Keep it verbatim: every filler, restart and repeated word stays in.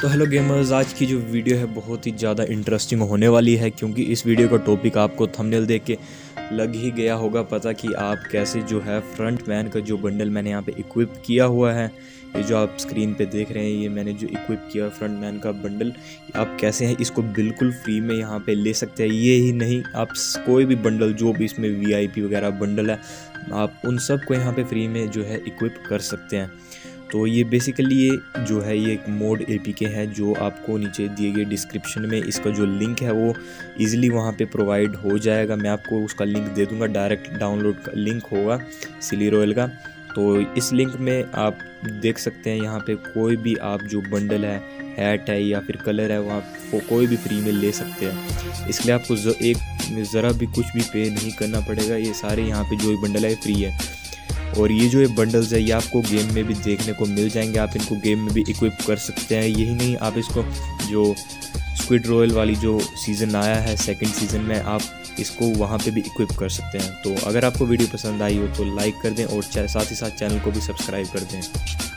तो hello gamers, आज की जो वीडियो है बहुत ही ज़्यादा इंटरेस्टिंग होने वाली है, क्योंकि इस वीडियो का टॉपिक आपको थंबनेल देख के लग ही गया होगा पता कि आप कैसे जो है फ्रंटमैन का जो बंडल मैंने यहाँ पे इक्विप किया हुआ है, ये जो आप स्क्रीन पे देख रहे हैं, ये मैंने जो इक्विप किया फ्रंटमैन का बंडल, आप कैसे हैं इसको बिल्कुल फ्री में यहाँ पे ले सकते हैं। ये ही नहीं, आप कोई भी बंडल जो भी इसमें वी आई पी वगैरह बंडल है, आप उन सब को यहाँ पे फ्री में जो है इक्विप कर सकते हैं। तो ये बेसिकली ये जो है ये एक मोड एपीके है, जो आपको नीचे दिए गए डिस्क्रिप्शन में इसका जो लिंक है वो इजीली वहाँ पे प्रोवाइड हो जाएगा। मैं आपको उसका लिंक दे दूँगा, डायरेक्ट डाउनलोड का लिंक होगा सिली रॉयल का। तो इस लिंक में आप देख सकते हैं यहाँ पे कोई भी आप जो बंडल है, हैट है या फिर कलर है, वहाँ को कोई भी फ्री में ले सकते हैं। इसलिए आपको ज, एक ज़रा भी कुछ भी पे नहीं करना पड़ेगा। ये सारे यहाँ पे जो बंडल है फ्री है, और ये जो ये बंडल्स है ये आपको गेम में भी देखने को मिल जाएंगे, आप इनको गेम में भी इक्विप कर सकते हैं। यही नहीं, आप इसको जो स्क्विड रॉयल वाली जो सीज़न आया है सेकंड सीज़न में, आप इसको वहाँ पे भी इक्विप कर सकते हैं। तो अगर आपको वीडियो पसंद आई हो तो लाइक कर दें और साथ ही साथ चैनल को भी सब्सक्राइब कर दें।